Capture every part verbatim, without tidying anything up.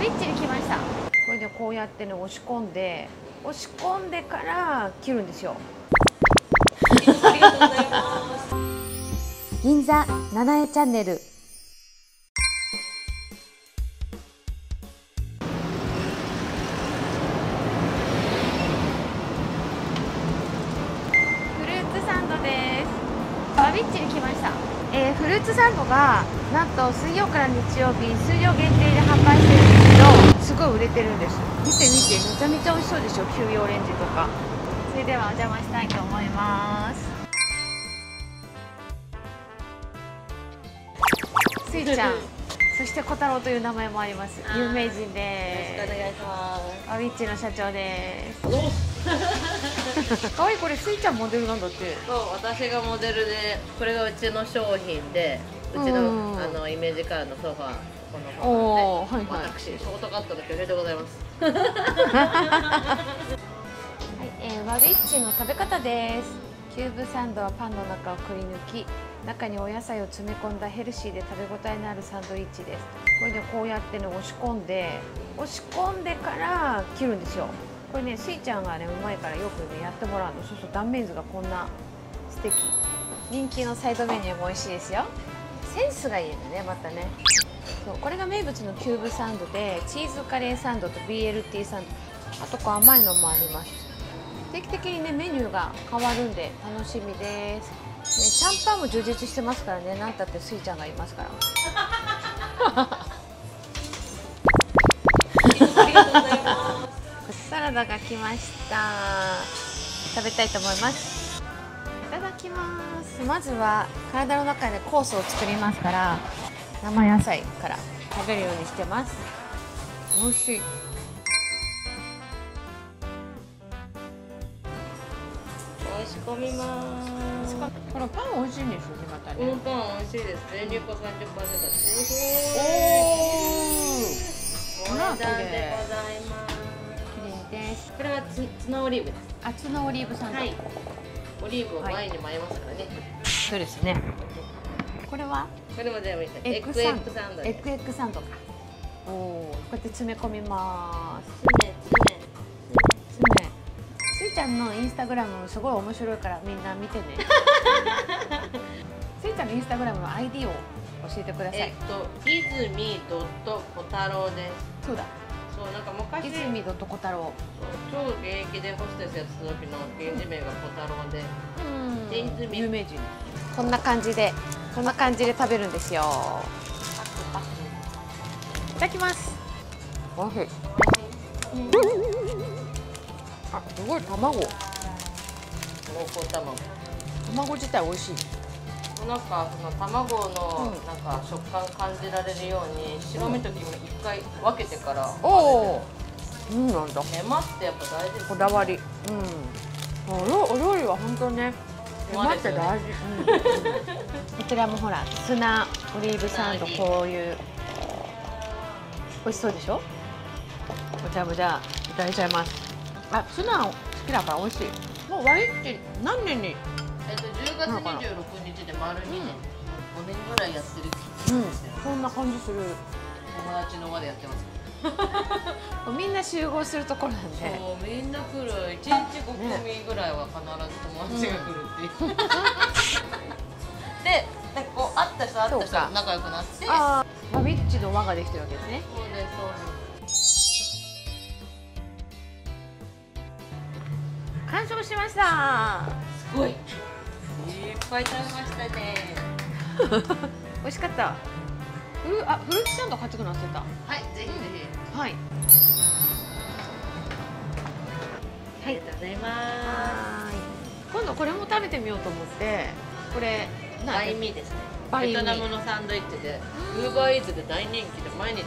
びっちりきました。これでこうやってね、押し込んで押し込んでから切るんですよ。ありがとうございます。銀座ななえチャンネル。びっちり来ました、えー、フルーツサンドがなんと水曜から日曜日数量限定で販売してるんですけど、すごい売れてるんです。見て見て、めちゃめちゃ美味しそうでしょ、キウイオレンジとか。それではお邪魔したいと思います。スイちゃんそして小太郎という名前もあります有名人でーす。よろしくお願いします。アビッチの社長です。かわいい。これスイちゃんモデルなんだって。そう、私がモデルで、これがうちの商品で、うちの、うん、あのイメージカーのソファー、このもので、はいはい、私ショートカットの巨兵でございます。はい、えー、ワビッチの食べ方です。キューブサンドはパンの中をくり抜き、中にお野菜を詰め込んだヘルシーで食べ応えのあるサンドイッチです。これでこうやってね、押し込んで、押し込んでから切るんですよ。これね、スイちゃんがね、うまいからよくね、やってもらうの。そうそう、断面図がこんな素敵。人気のサイドメニューも美味しいですよ。センスがいいよね、またね。そう、これが名物のキューブサンドで、チーズカレーサンドと ビーエルティー サンド、あとこう甘いのもあります。定期的にね、メニューが変わるんで楽しみです。ね、シャンパンも充実してますからね、なんたってスイちゃんがいますからありがとうございます。サラダが来ました。食べたいと思います。いただきます。まずは体の中でコースを作りますから、生野菜から食べるようにしてます。美味しい。美味し込みます。このパン美味しいんですよね、またね。うん、パン美味しいです。全粒粉 さんじゅっパーセント です。おお。お値段でございます。です。これはツナオリーブです。あ、ツナオリーブサンド。はい、オリーブを前に混えますからね。はい、そうですね。これは？これも全部エッグエッグサンド。エッグエッグサンドか。おお、こうやって詰め込みます。詰め詰め詰め。スイちゃんのインスタグラムすごい面白いからみんな見てね。スイちゃんのインスタグラムの アイディー を教えてください。えっと、いずみドットコタロウです。そうだ。そう、なんか昔泉戸と小太郎、超現役でホステスやってた時の芸人名が小太郎で、うん、有名人。こんな感じでこんな感じで食べるんですよ。いただきます。おいしい、うん、あ、すごい卵、濃厚卵卵自体美味しい。なんかその卵のなんか食感感じられるように白身と黄身一回分けてから。おお、うん、なんだ。手間ってやっぱ大事ですね。こだわり。うん。お料理は本当ね、手間って大事。こちらもほら、ツナオリーブサンド、こういう美味しそうでしょ。もじゃもじゃいただいちゃいます。あ、ツナ好きだから美味しい。もう割って何年に？えっとじゅうがつにじゅうろくにちで丸にねん、ごねんぐらいやってる。うん、そんな感じする。友達の輪でやってます。みんな集合するところなんで。そう、みんな来る。いちにちご組ぐらいは必ず友達が来るっていう。で、こう会った人会った人と仲良くなって、バビッチの輪ができてるわけですね。そうですそうです。完食しました。すごい。いっぱい食べましたね。美味しかった。あ、フルーツサンド買ってくるの忘れた。はい、ぜひぜひ。はい。ありがとうございます。今度これも食べてみようと思って、これバインミーですね。ベトナムのサンドイッチで、Uber Eatsで大人気で毎日めっ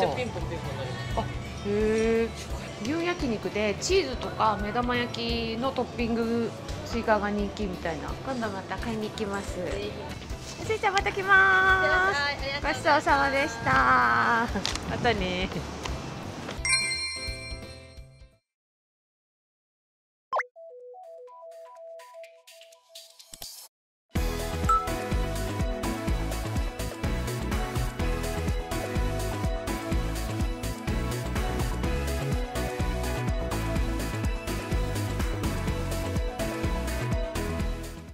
ちゃピンポンピンポンになります。あ、へえ。牛焼肉でチーズとか目玉焼きのトッピング追加が人気みたいな。今度また買いに行きます。スイちゃんまた来ます。ごちそうさまでした。またね。